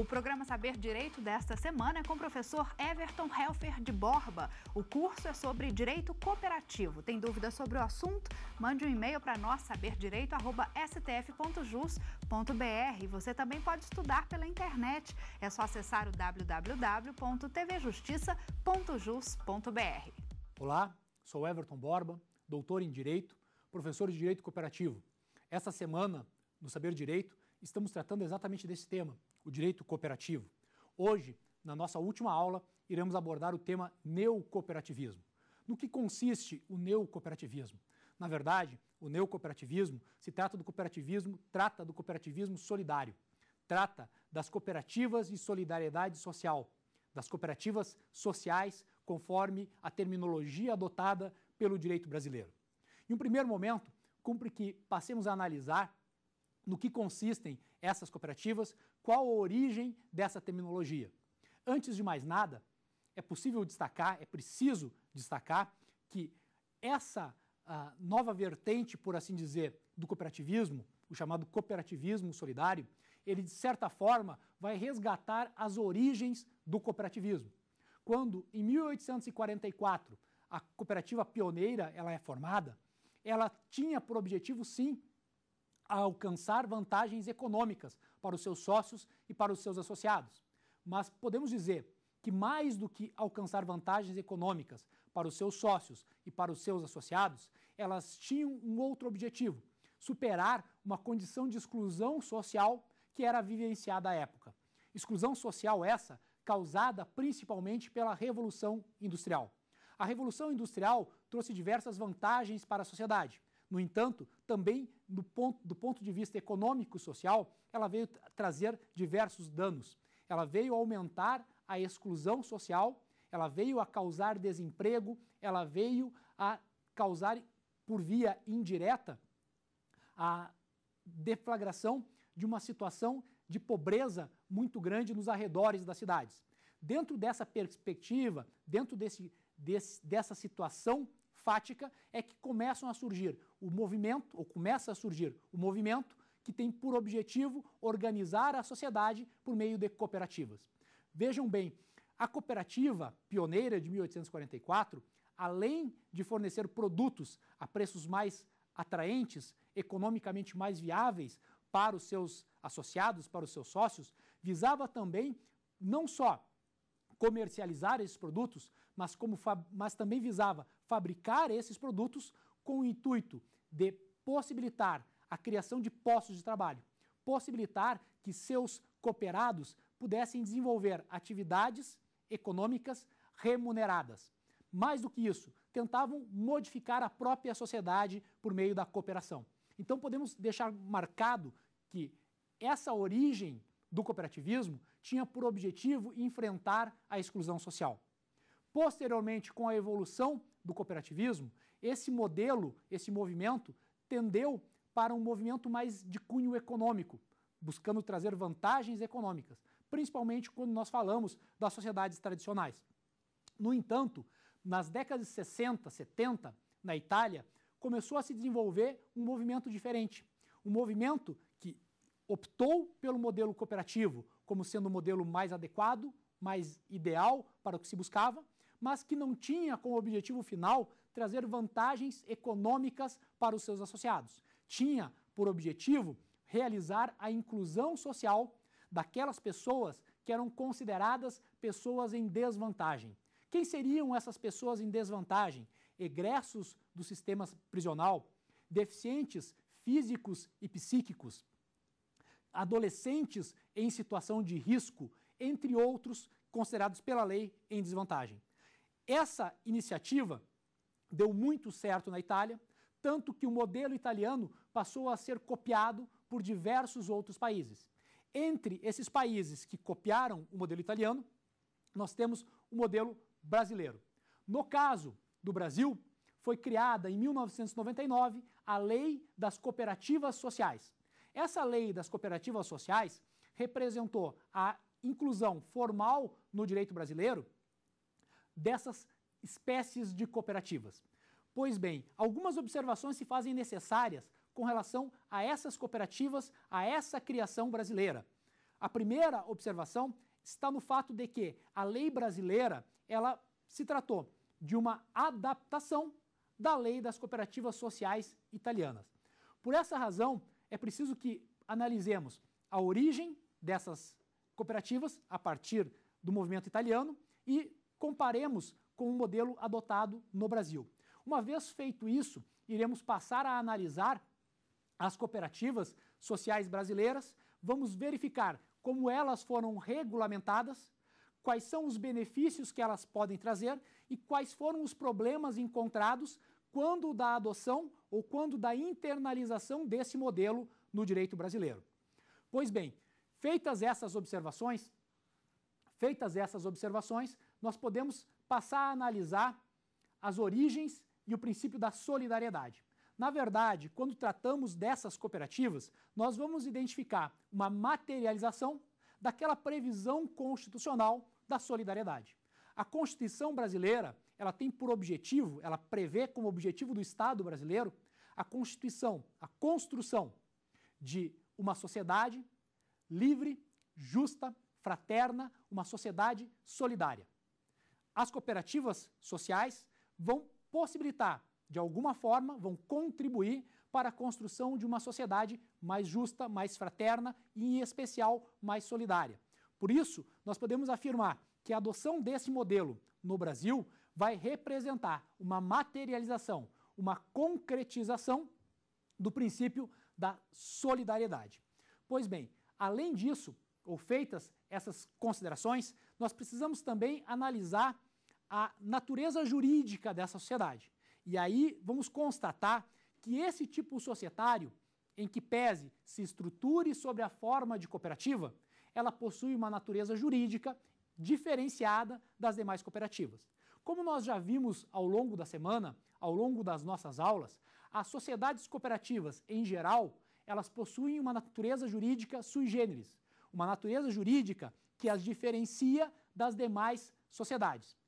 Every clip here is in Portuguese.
O programa Saber Direito desta semana é com o professor Everton Helfer de Borba. O curso é sobre direito cooperativo. Tem dúvidas sobre o assunto? Mande um e-mail para nós, saberdireito@stf.jus.br. Você também pode estudar pela internet. É só acessar o www.tvjustiça.jus.br. Olá, sou Everton Borba, doutor em Direito, professor de Direito Cooperativo. Essa semana, no Saber Direito, estamos tratando exatamente desse tema, o direito cooperativo. Hoje, na nossa última aula, iremos abordar o tema neocooperativismo. No que consiste o neocooperativismo? Na verdade, o neocooperativismo trata do cooperativismo solidário, trata das cooperativas de solidariedade social, das cooperativas sociais, conforme a terminologia adotada pelo direito brasileiro. Em um primeiro momento, cumpre que passemos a analisar no que consistem essas cooperativas, qual a origem dessa terminologia. Antes de mais nada, é preciso destacar que essa nova vertente, por assim dizer, do cooperativismo, o chamado cooperativismo solidário, ele de certa forma vai resgatar as origens do cooperativismo. Quando, em 1844, a cooperativa pioneira ela é formada, ela tinha por objetivo, sim, a alcançar vantagens econômicas para os seus sócios e para os seus associados. Mas podemos dizer que mais do que alcançar vantagens econômicas para os seus sócios e para os seus associados, elas tinham um outro objetivo, superar uma condição de exclusão social que era vivenciada à época. Exclusão social essa causada principalmente pela Revolução Industrial. A Revolução Industrial trouxe diversas vantagens para a sociedade. No entanto, também do ponto de vista econômico e social, ela veio trazer diversos danos. Ela veio aumentar a exclusão social, ela veio a causar desemprego, ela veio a causar, por via indireta, a deflagração de uma situação de pobreza muito grande nos arredores das cidades. Dentro dessa perspectiva, dentro dessa situação fática, é que começa a surgir o movimento que tem por objetivo organizar a sociedade por meio de cooperativas. Vejam bem, a cooperativa pioneira de 1844, além de fornecer produtos a preços mais atraentes, economicamente mais viáveis para os seus associados, para os seus sócios, visava também não só comercializar esses produtos, mas também visava fabricar esses produtos com o intuito de possibilitar a criação de postos de trabalho, possibilitar que seus cooperados pudessem desenvolver atividades econômicas remuneradas. Mais do que isso, tentavam modificar a própria sociedade por meio da cooperação. Então podemos deixar marcado que essa origem do cooperativismo tinha por objetivo enfrentar a exclusão social. Posteriormente, com a evolução do cooperativismo, esse modelo, esse movimento, tendeu para um movimento mais de cunho econômico, buscando trazer vantagens econômicas, principalmente quando nós falamos das sociedades tradicionais. No entanto, nas décadas de 60, 70, na Itália, começou a se desenvolver um movimento diferente, um movimento que optou pelo modelo cooperativo como sendo o modelo mais adequado, mais ideal para o que se buscava, mas que não tinha como objetivo final trazer vantagens econômicas para os seus associados. Tinha por objetivo realizar a inclusão social daquelas pessoas que eram consideradas pessoas em desvantagem. Quem seriam essas pessoas em desvantagem? Egressos do sistema prisional, deficientes físicos e psíquicos, adolescentes em situação de risco, entre outros considerados pela lei em desvantagem. Essa iniciativa deu muito certo na Itália, tanto que o modelo italiano passou a ser copiado por diversos outros países. Entre esses países que copiaram o modelo italiano, nós temos o modelo brasileiro. No caso do Brasil, foi criada em 1999 a Lei das Cooperativas Sociais. Essa Lei das Cooperativas Sociais representou a inclusão formal no direito brasileiro dessas espécies de cooperativas. Pois bem, algumas observações se fazem necessárias com relação a essas cooperativas, a essa criação brasileira. A primeira observação está no fato de que a lei brasileira, ela se tratou de uma adaptação da lei das cooperativas sociais italianas. Por essa razão, é preciso que analisemos a origem dessas cooperativas a partir do movimento italiano e comparemos com o modelo adotado no Brasil. Uma vez feito isso, iremos passar a analisar as cooperativas sociais brasileiras, vamos verificar como elas foram regulamentadas, quais são os benefícios que elas podem trazer e quais foram os problemas encontrados quando da adoção ou quando da internalização desse modelo no direito brasileiro. Pois bem, feitas essas observações, nós podemos passar a analisar as origens e o princípio da solidariedade. Na verdade, quando tratamos dessas cooperativas, nós vamos identificar uma materialização daquela previsão constitucional da solidariedade. A Constituição brasileira, ela tem por objetivo, ela prevê como objetivo do Estado brasileiro a construção de uma sociedade livre, justa, fraterna, uma sociedade solidária. As cooperativas sociais vão possibilitar, de alguma forma, vão contribuir para a construção de uma sociedade mais justa, mais fraterna e, em especial, mais solidária. Por isso, nós podemos afirmar que a adoção desse modelo no Brasil vai representar uma materialização, uma concretização do princípio da solidariedade. Pois bem, além disso, ou feitas essas considerações, nós precisamos também analisar a natureza jurídica dessa sociedade. E aí vamos constatar que esse tipo societário, em que pese se estruture sobre a forma de cooperativa, ela possui uma natureza jurídica diferenciada das demais cooperativas. Como nós já vimos ao longo da semana, ao longo das nossas aulas, as sociedades cooperativas, em geral, elas possuem uma natureza jurídica sui generis, uma natureza jurídica que as diferencia das demais sociedades.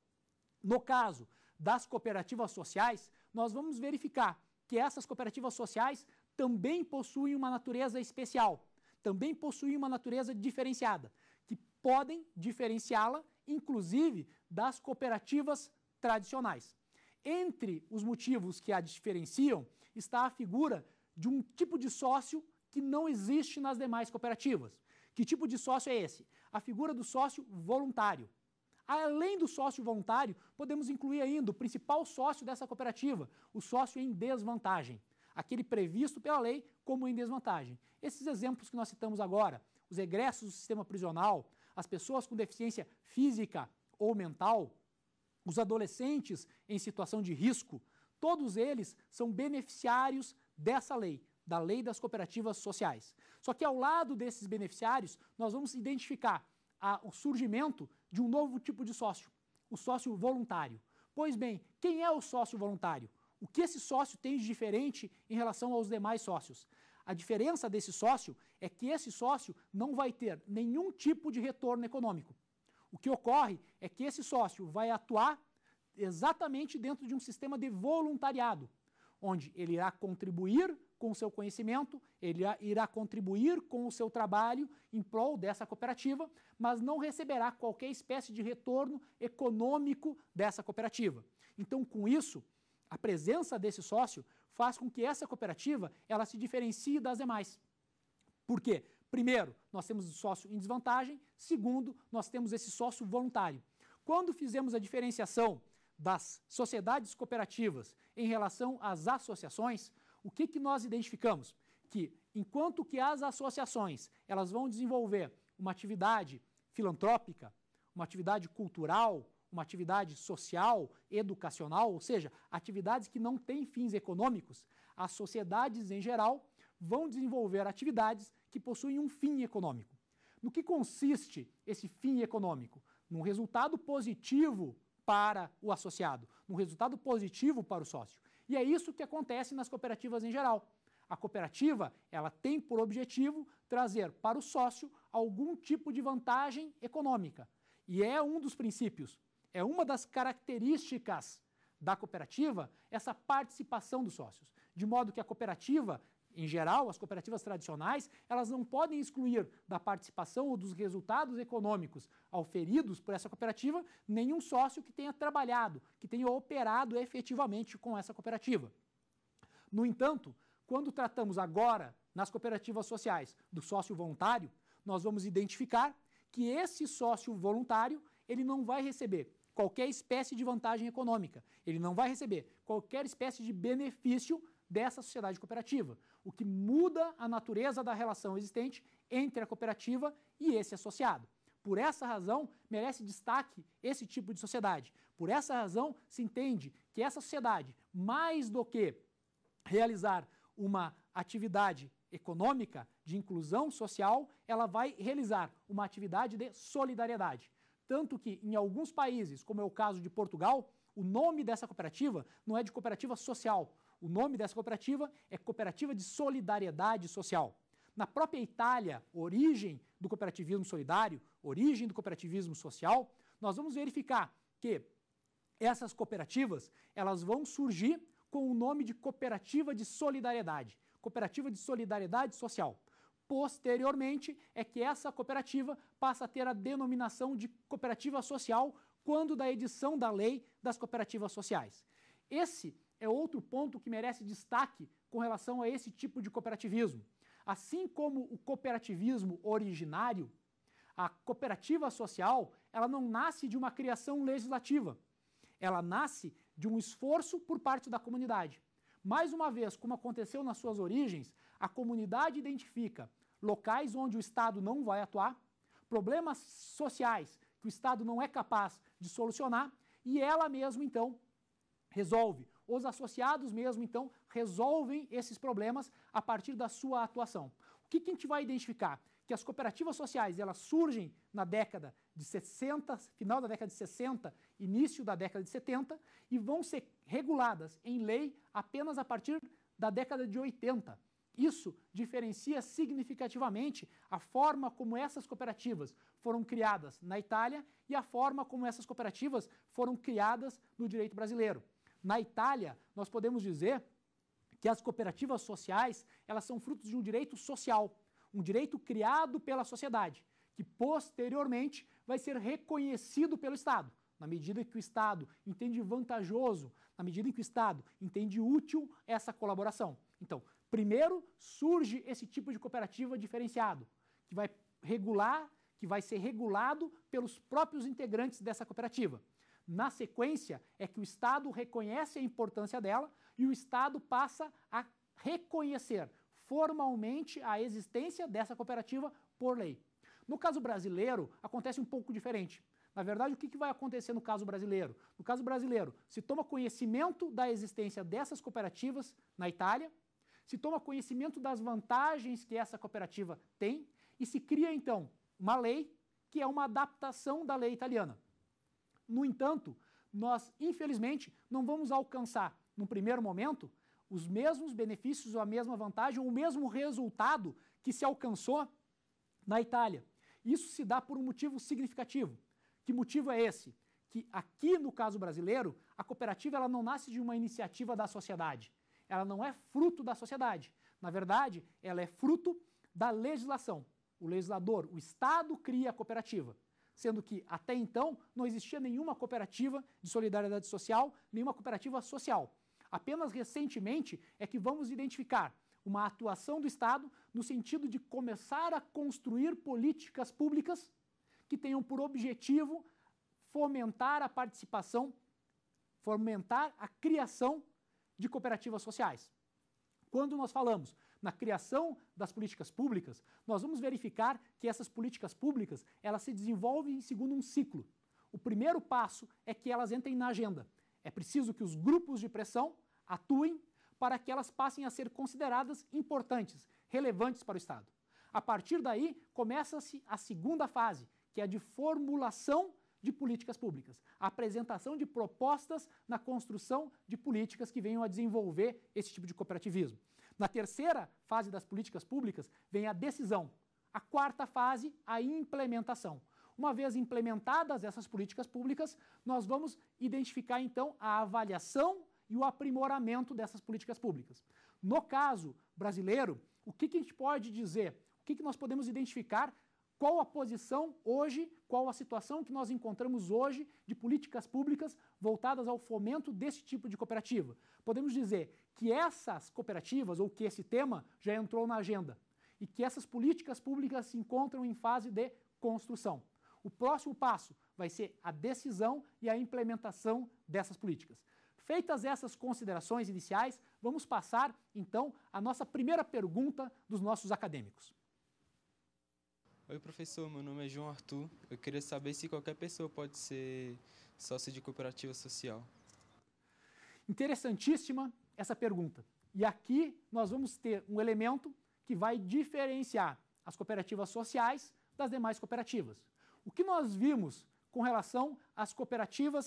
No caso das cooperativas sociais, nós vamos verificar que essas cooperativas sociais também possuem uma natureza especial, também possuem uma natureza diferenciada, que podem diferenciá-la, inclusive, das cooperativas tradicionais. Entre os motivos que a diferenciam está a figura de um tipo de sócio que não existe nas demais cooperativas. Que tipo de sócio é esse? A figura do sócio voluntário. Além do sócio voluntário, podemos incluir ainda o principal sócio dessa cooperativa, o sócio em desvantagem, aquele previsto pela lei como em desvantagem. Esses exemplos que nós citamos agora, os egressos do sistema prisional, as pessoas com deficiência física ou mental, os adolescentes em situação de risco, todos eles são beneficiários dessa lei, da lei das cooperativas sociais. Só que ao lado desses beneficiários, nós vamos identificar o surgimento de um novo tipo de sócio, o sócio voluntário. Pois bem, quem é o sócio voluntário? O que esse sócio tem de diferente em relação aos demais sócios? A diferença desse sócio é que esse sócio não vai ter nenhum tipo de retorno econômico. O que ocorre é que esse sócio vai atuar exatamente dentro de um sistema de voluntariado, onde ele irá contribuir com o seu conhecimento, ele irá contribuir com o seu trabalho em prol dessa cooperativa, mas não receberá qualquer espécie de retorno econômico dessa cooperativa. Então, com isso, a presença desse sócio faz com que essa cooperativa ela se diferencie das demais. Por quê? Primeiro, nós temos o sócio em desvantagem. Segundo, nós temos esse sócio voluntário. Quando fizemos a diferenciação das sociedades cooperativas em relação às associações, o que nós identificamos? Que enquanto que as associações elas vão desenvolver uma atividade filantrópica, uma atividade cultural, uma atividade social, educacional, ou seja, atividades que não têm fins econômicos, as sociedades em geral vão desenvolver atividades que possuem um fim econômico. No que consiste esse fim econômico? Num resultado positivo para o associado, um resultado positivo para o sócio. E é isso que acontece nas cooperativas em geral. A cooperativa, ela tem por objetivo trazer para o sócio algum tipo de vantagem econômica. E é um dos princípios, é uma das características da cooperativa, essa participação dos sócios. De modo que a cooperativa Em geral, as cooperativas tradicionais, elas não podem excluir da participação ou dos resultados econômicos auferidos por essa cooperativa nenhum sócio que tenha trabalhado, que tenha operado efetivamente com essa cooperativa. No entanto, quando tratamos agora nas cooperativas sociais do sócio voluntário, nós vamos identificar que esse sócio voluntário, ele não vai receber qualquer espécie de vantagem econômica, ele não vai receber qualquer espécie de benefício dessa sociedade cooperativa, o que muda a natureza da relação existente entre a cooperativa e esse associado. Por essa razão, merece destaque esse tipo de sociedade. Por essa razão, se entende que essa sociedade, mais do que realizar uma atividade econômica de inclusão social, ela vai realizar uma atividade de solidariedade. Tanto que, em alguns países, como é o caso de Portugal, o nome dessa cooperativa não é de cooperativa social. O nome dessa cooperativa é Cooperativa de Solidariedade Social. Na própria Itália, origem do cooperativismo solidário, origem do cooperativismo social, nós vamos verificar que essas cooperativas, elas vão surgir com o nome de Cooperativa de Solidariedade Social. Posteriormente, é que essa cooperativa passa a ter a denominação de cooperativa social quando da edição da Lei das Cooperativas Sociais. Esse é outro ponto que merece destaque com relação a esse tipo de cooperativismo. Assim como o cooperativismo originário, a cooperativa social, ela não nasce de uma criação legislativa. Ela nasce de um esforço por parte da comunidade. Mais uma vez, como aconteceu nas suas origens, a comunidade identifica locais onde o Estado não vai atuar, problemas sociais que o Estado não é capaz de solucionar e ela mesma, então, resolve. Os associados mesmo, então, resolvem esses problemas a partir da sua atuação. O que a gente vai identificar? Que as cooperativas sociais, elas surgem na década de 60, final da década de 60, início da década de 70, e vão ser reguladas em lei apenas a partir da década de 80. Isso diferencia significativamente a forma como essas cooperativas foram criadas na Itália e a forma como essas cooperativas foram criadas no direito brasileiro. Na Itália, nós podemos dizer que as cooperativas sociais, elas são frutos de um direito social, um direito criado pela sociedade, que posteriormente vai ser reconhecido pelo Estado, na medida que o Estado entende vantajoso, na medida em que o Estado entende útil essa colaboração. Então, primeiro surge esse tipo de cooperativa diferenciado, que vai regular, que vai ser regulado pelos próprios integrantes dessa cooperativa. Na sequência, é que o Estado reconhece a importância dela e o Estado passa a reconhecer formalmente a existência dessa cooperativa por lei. No caso brasileiro, acontece um pouco diferente. Na verdade, o que vai acontecer no caso brasileiro? No caso brasileiro, se toma conhecimento da existência dessas cooperativas na Itália, se toma conhecimento das vantagens que essa cooperativa tem e se cria, então, uma lei que é uma adaptação da lei italiana. No entanto, nós, infelizmente, não vamos alcançar, num primeiro momento, os mesmos benefícios, ou a mesma vantagem, ou o mesmo resultado que se alcançou na Itália. Isso se dá por um motivo significativo. Que motivo é esse? Que aqui, no caso brasileiro, a cooperativa ela não nasce de uma iniciativa da sociedade. Ela não é fruto da sociedade. Na verdade, ela é fruto da legislação. O legislador, o Estado, cria a cooperativa. Sendo que, até então, não existia nenhuma cooperativa de solidariedade social, nenhuma cooperativa social. Apenas recentemente é que vamos identificar uma atuação do Estado no sentido de começar a construir políticas públicas que tenham por objetivo fomentar a participação, fomentar a criação de cooperativas sociais. Quando nós falamos na criação das políticas públicas, nós vamos verificar que essas políticas públicas, elas se desenvolvem segundo um ciclo. O primeiro passo é que elas entrem na agenda. É preciso que os grupos de pressão atuem para que elas passem a ser consideradas importantes, relevantes para o Estado. A partir daí, começa-se a segunda fase, que é a de formulação de políticas públicas, a apresentação de propostas na construção de políticas que venham a desenvolver esse tipo de cooperativismo. Na terceira fase das políticas públicas vem a decisão. A quarta fase, a implementação. Uma vez implementadas essas políticas públicas, nós vamos identificar então a avaliação e o aprimoramento dessas políticas públicas. No caso brasileiro, o que a gente pode dizer? O que nós podemos identificar? Qual a posição hoje, qual a situação que nós encontramos hoje de políticas públicas voltadas ao fomento desse tipo de cooperativa? Podemos dizer que essas cooperativas, ou que esse tema já entrou na agenda, e que essas políticas públicas se encontram em fase de construção. O próximo passo vai ser a decisão e a implementação dessas políticas. Feitas essas considerações iniciais, vamos passar, então, à nossa primeira pergunta dos nossos acadêmicos. Oi, professor, meu nome é João Arthur. Eu queria saber se qualquer pessoa pode ser sócio de cooperativa social. Interessantíssima essa pergunta. E aqui nós vamos ter um elemento que vai diferenciar as cooperativas sociais das demais cooperativas. O que nós vimos com relação às cooperativas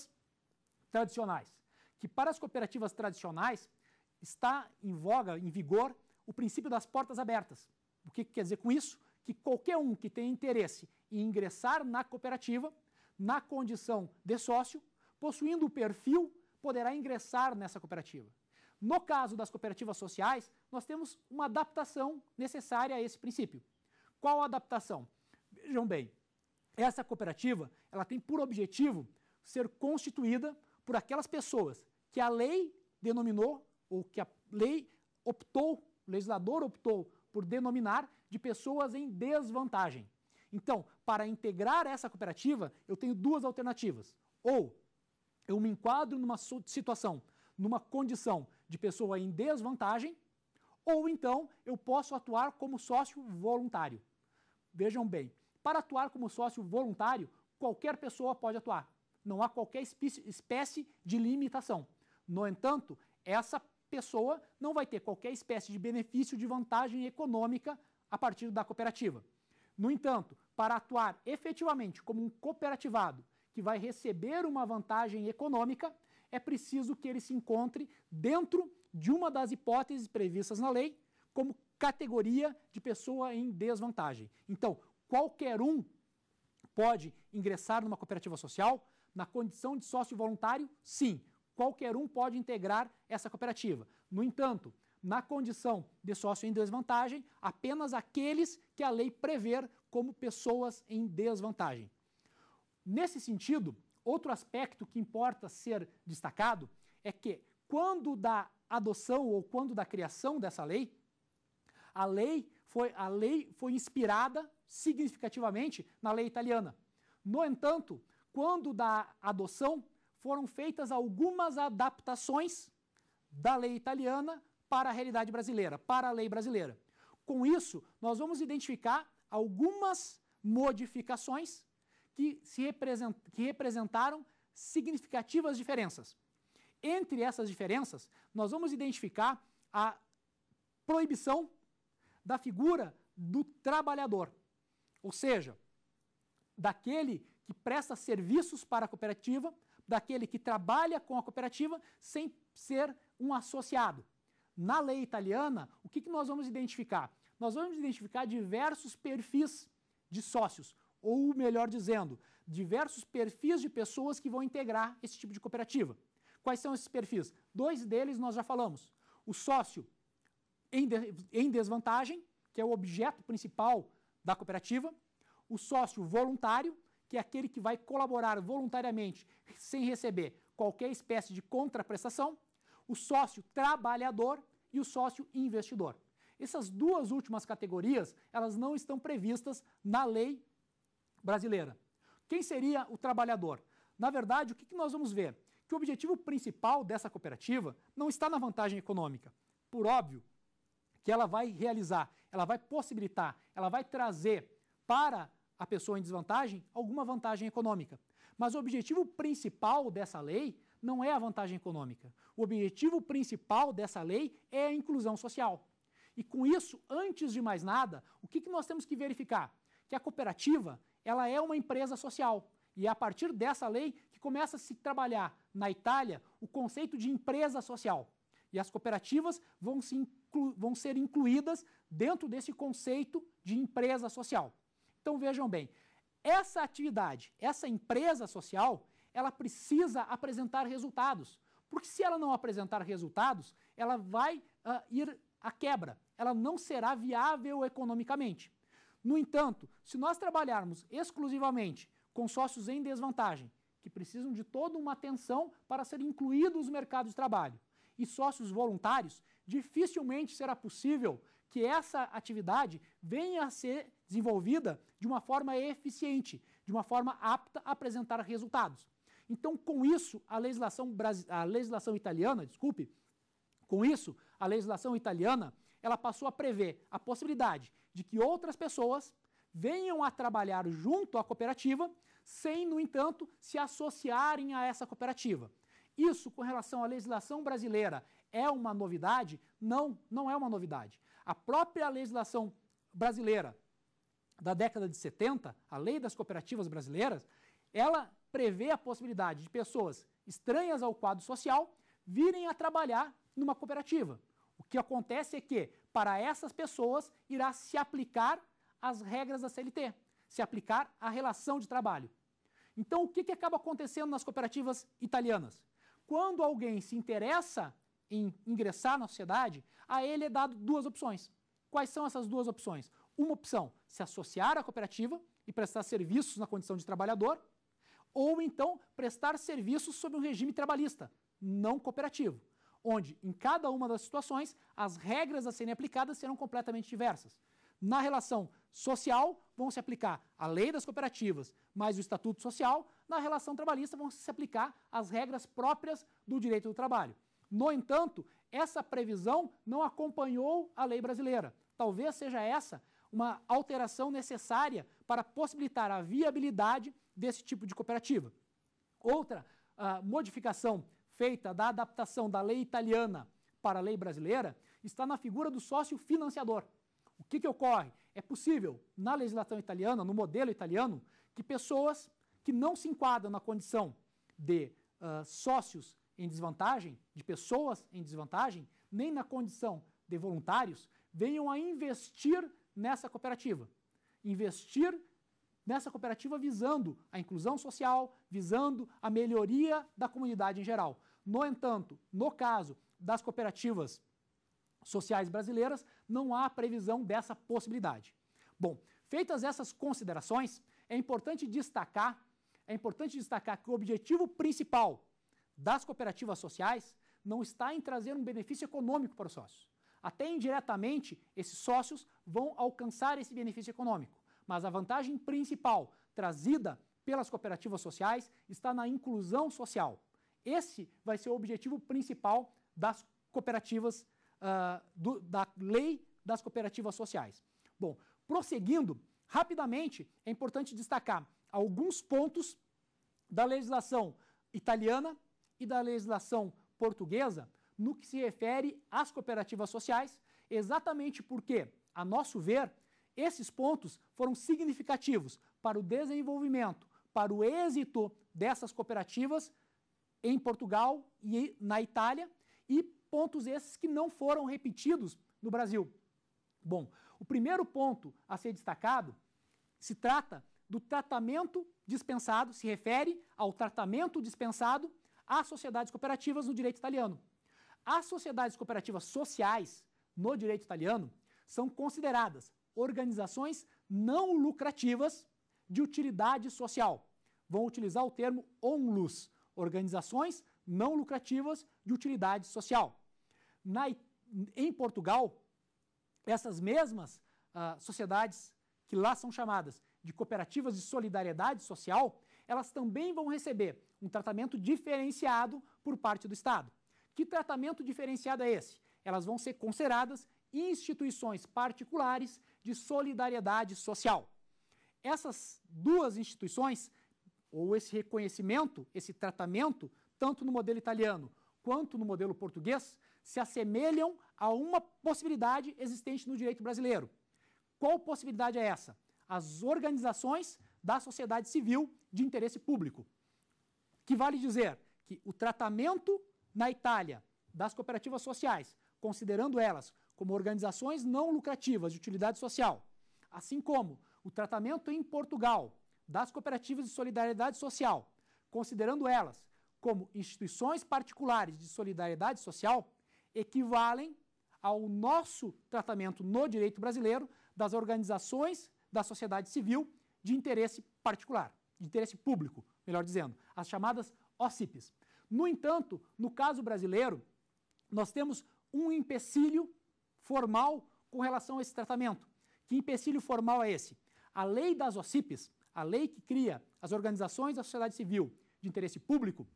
tradicionais? Que para as cooperativas tradicionais está em voga, em vigor, o princípio das portas abertas. O que quer dizer com isso? Que qualquer um que tenha interesse em ingressar na cooperativa, na condição de sócio, possuindo o perfil, poderá ingressar nessa cooperativa. No caso das cooperativas sociais, nós temos uma adaptação necessária a esse princípio. Qual a adaptação? Vejam bem, essa cooperativa ela tem por objetivo ser constituída por aquelas pessoas que a lei denominou, ou que a lei optou, o legislador optou, por denominar de pessoas em desvantagem. Então, para integrar essa cooperativa, eu tenho duas alternativas. Ou eu me enquadro numa situação, numa condição de pessoa em desvantagem, ou então eu posso atuar como sócio voluntário. Vejam bem, para atuar como sócio voluntário, qualquer pessoa pode atuar. Não há qualquer espécie de limitação. No entanto, essa pessoa não vai ter qualquer espécie de benefício de vantagem econômica a partir da cooperativa. No entanto, para atuar efetivamente como um cooperativado que vai receber uma vantagem econômica, é preciso que ele se encontre dentro de uma das hipóteses previstas na lei como categoria de pessoa em desvantagem. Então, qualquer um pode ingressar numa cooperativa social na condição de sócio voluntário, sim. Qualquer um pode integrar essa cooperativa. No entanto, na condição de sócio em desvantagem, apenas aqueles que a lei prever como pessoas em desvantagem. Nesse sentido, outro aspecto que importa ser destacado é que, quando da adoção ou quando da criação dessa lei, a lei foi inspirada significativamente na lei italiana. No entanto, quando da adoção, foram feitas algumas adaptações da lei italiana para a realidade brasileira, para a lei brasileira. Com isso, nós vamos identificar algumas modificações que representaram significativas diferenças. Entre essas diferenças, nós vamos identificar a proibição da figura do trabalhador, ou seja, daquele que presta serviços para a cooperativa, daquele que trabalha com a cooperativa sem ser um associado. Na lei italiana, o que nós vamos identificar? Nós vamos identificar diversos perfis de sócios, ou melhor dizendo, diversos perfis de pessoas que vão integrar esse tipo de cooperativa. Quais são esses perfis? Dois deles nós já falamos. O sócio em desvantagem, que é o objeto principal da cooperativa. O sócio voluntário, que é aquele que vai colaborar voluntariamente sem receber qualquer espécie de contraprestação, o sócio trabalhador e o sócio investidor. Essas duas últimas categorias, elas não estão previstas na lei brasileira. Quem seria o trabalhador? Na verdade, o que nós vamos ver? Que o objetivo principal dessa cooperativa não está na vantagem econômica. Por óbvio que ela vai realizar, ela vai possibilitar, ela vai trazer para a pessoa em desvantagem alguma vantagem econômica. Mas o objetivo principal dessa lei não é a vantagem econômica. O objetivo principal dessa lei é a inclusão social. E com isso, antes de mais nada, o que nós temos que verificar? Que a cooperativa ela é uma empresa social. E é a partir dessa lei que começa a se trabalhar na Itália o conceito de empresa social. E as cooperativas vão ser incluídas dentro desse conceito de empresa social. Então, vejam bem, essa atividade, essa empresa social, ela precisa apresentar resultados, Porque se ela não apresentar resultados, ela vai ir à quebra, ela não será viável economicamente. No entanto, se nós trabalharmos exclusivamente com sócios em desvantagem, que precisam de toda uma atenção para serem incluídos no mercado de trabalho, e sócios voluntários, dificilmente será possível que essa atividade venha a ser desenvolvida de uma forma eficiente, de uma forma apta a apresentar resultados. Então, com isso, a legislação italiana, ela passou a prever a possibilidade de que outras pessoas venham a trabalhar junto à cooperativa, sem, no entanto, se associarem a essa cooperativa. Isso, com relação à legislação brasileira, é uma novidade? Não, não é uma novidade. A própria legislação brasileira da década de 70, a Lei das Cooperativas Brasileiras, ela prevê a possibilidade de pessoas estranhas ao quadro social virem a trabalhar numa cooperativa. O que acontece é que, para essas pessoas, irá se aplicar as regras da CLT, se aplicar a relação de trabalho. Então, o que acaba acontecendo nas cooperativas italianas? Quando alguém se interessa em ingressar na sociedade, a ele é dado duas opções. Quais são essas duas opções? Uma opção, se associar à cooperativa e prestar serviços na condição de trabalhador, ou então prestar serviços sob um regime trabalhista, não cooperativo, onde em cada uma das situações as regras a serem aplicadas serão completamente diversas. Na relação social vão se aplicar a lei das cooperativas mais o estatuto social, na relação trabalhista vão se aplicar as regras próprias do direito do trabalho. No entanto, essa previsão não acompanhou a lei brasileira. Talvez seja essa uma alteração necessária para possibilitar a viabilidade desse tipo de cooperativa. Outra modificação feita da adaptação da lei italiana para a lei brasileira está na figura do sócio financiador. O que ocorre? É possível, na legislação italiana, no modelo italiano, que pessoas que não se enquadram na condição de sócios em desvantagem, de pessoas em desvantagem, nem na condição de voluntários, venham a investir nessa cooperativa. Investir nessa cooperativa visando a inclusão social, visando a melhoria da comunidade em geral. No entanto, no caso das cooperativas sociais brasileiras, não há previsão dessa possibilidade. Bom, feitas essas considerações, é importante destacar que o objetivo principal das cooperativas sociais não está em trazer um benefício econômico para os sócios. Até indiretamente, esses sócios vão alcançar esse benefício econômico. Mas a vantagem principal trazida pelas cooperativas sociais está na inclusão social. Esse vai ser o objetivo principal das cooperativas, da lei das cooperativas sociais. Bom, prosseguindo, rapidamente, é importante destacar alguns pontos da legislação italiana e da legislação portuguesa no que se refere às cooperativas sociais, exatamente porque, a nosso ver, esses pontos foram significativos para o desenvolvimento, para o êxito dessas cooperativas em Portugal e na Itália, e pontos esses que não foram repetidos no Brasil. Bom, o primeiro ponto a ser destacado se trata do tratamento dispensado, se refere ao tratamento dispensado às sociedades cooperativas no direito italiano. As sociedades cooperativas sociais no direito italiano são consideradas organizações não lucrativas de utilidade social. Vão utilizar o termo ONLUS, organizações não lucrativas de utilidade social. Em Portugal, essas mesmas sociedades que lá são chamadas de cooperativas de solidariedade social, elas também vão receber um tratamento diferenciado por parte do Estado. Que tratamento diferenciado é esse? Elas vão ser consideradas instituições particulares de solidariedade social. Essas duas instituições, ou esse reconhecimento, esse tratamento, tanto no modelo italiano quanto no modelo português, se assemelham a uma possibilidade existente no direito brasileiro. Qual possibilidade é essa? As organizações da sociedade civil de interesse público. Que vale dizer que o tratamento na Itália das cooperativas sociais, considerando elas como organizações não lucrativas de utilidade social, assim como o tratamento em Portugal das cooperativas de solidariedade social, considerando elas como instituições particulares de solidariedade social equivalem ao nosso tratamento no direito brasileiro das organizações da sociedade civil de interesse particular, de interesse público, melhor dizendo, as chamadas OSCIPs. No entanto, no caso brasileiro, nós temos um empecilho formal com relação a esse tratamento. Que empecilho formal é esse? A lei das OSCIPs, a lei que cria as organizações da sociedade civil de interesse público,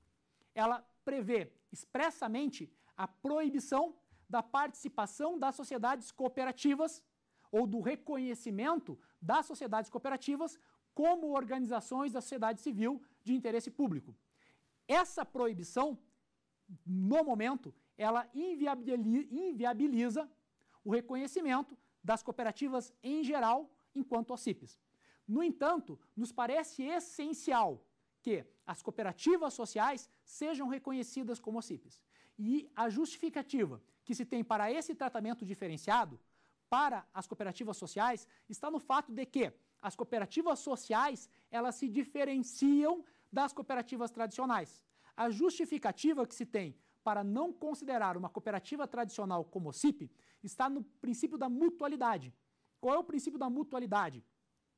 ela prevê expressamente a proibição da participação das sociedades cooperativas ou do reconhecimento das sociedades cooperativas como organizações da sociedade civil de interesse público. Essa proibição, no momento, ela inviabiliza o reconhecimento das cooperativas em geral enquanto OSCIPs. No entanto, nos parece essencial que as cooperativas sociais sejam reconhecidas como OSCIPs. E a justificativa que se tem para esse tratamento diferenciado para as cooperativas sociais está no fato de que as cooperativas sociais, elas se diferenciam das cooperativas tradicionais. A justificativa que se tem para não considerar uma cooperativa tradicional como OSCIP está no princípio da mutualidade. Qual é o princípio da mutualidade?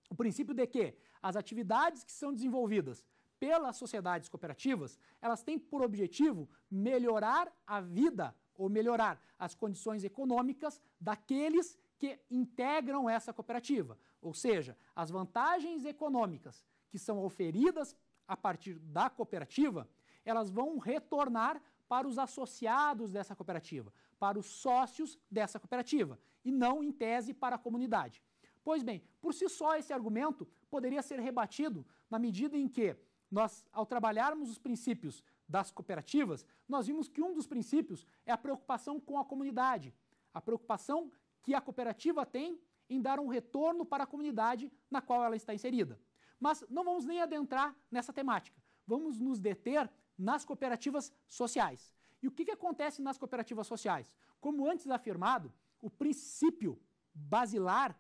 O princípio de que as atividades que são desenvolvidas pelas sociedades cooperativas, elas têm por objetivo melhorar a vida ou melhorar as condições econômicas daqueles que integram essa cooperativa. Ou seja, as vantagens econômicas que são oferidas a partir da cooperativa, elas vão retornar para os associados dessa cooperativa, para os sócios dessa cooperativa, e não, em tese, para a comunidade. Pois bem, por si só esse argumento poderia ser rebatido na medida em que nós, ao trabalharmos os princípios das cooperativas, nós vimos que um dos princípios é a preocupação com a comunidade, a preocupação que a cooperativa tem em dar um retorno para a comunidade na qual ela está inserida. Mas não vamos nem adentrar nessa temática, vamos nos deter nas cooperativas sociais. E o que acontece nas cooperativas sociais? Como antes afirmado, o princípio basilar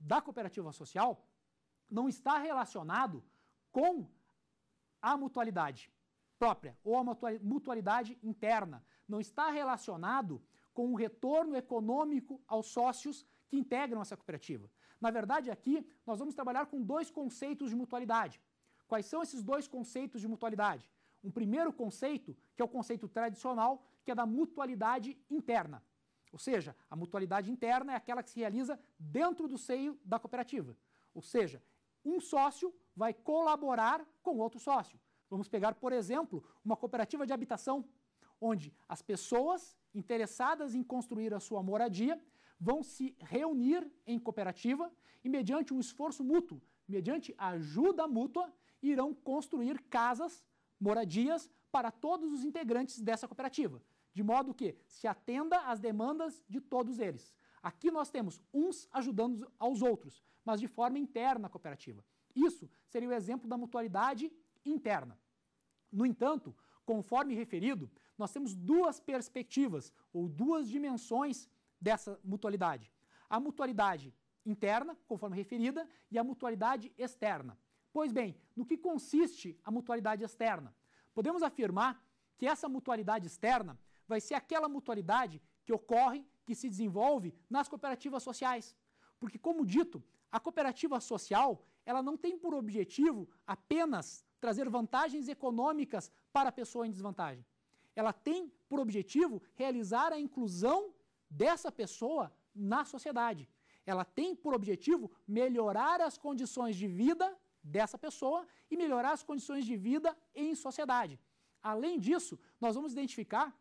da cooperativa social não está relacionado com a mutualidade própria ou a mutualidade interna, não está relacionado com o retorno econômico aos sócios que integram essa cooperativa. Na verdade, aqui nós vamos trabalhar com dois conceitos de mutualidade. Quais são esses dois conceitos de mutualidade? Um primeiro conceito, que é o conceito tradicional, que é da mutualidade interna. Ou seja, a mutualidade interna é aquela que se realiza dentro do seio da cooperativa. Ou seja, um sócio vai colaborar com outro sócio. Vamos pegar, por exemplo, uma cooperativa de habitação, onde as pessoas interessadas em construir a sua moradia vão se reunir em cooperativa e, mediante um esforço mútuo, mediante ajuda mútua, irão construir casas, moradias para todos os integrantes dessa cooperativa, de modo que se atenda às demandas de todos eles. Aqui nós temos uns ajudando aos outros, mas de forma interna à cooperativa. Isso seria o exemplo da mutualidade interna. No entanto, conforme referido, nós temos duas perspectivas ou duas dimensões dessa mutualidade. A mutualidade interna, conforme referida, e a mutualidade externa. Pois bem, no que consiste a mutualidade externa? Podemos afirmar que essa mutualidade externa vai ser aquela mutualidade que ocorre, que se desenvolve nas cooperativas sociais. Porque, como dito, a cooperativa social, ela não tem por objetivo apenas trazer vantagens econômicas para a pessoa em desvantagem. Ela tem por objetivo realizar a inclusão dessa pessoa na sociedade. Ela tem por objetivo melhorar as condições de vida dessa pessoa e melhorar as condições de vida em sociedade. Além disso, nós vamos identificar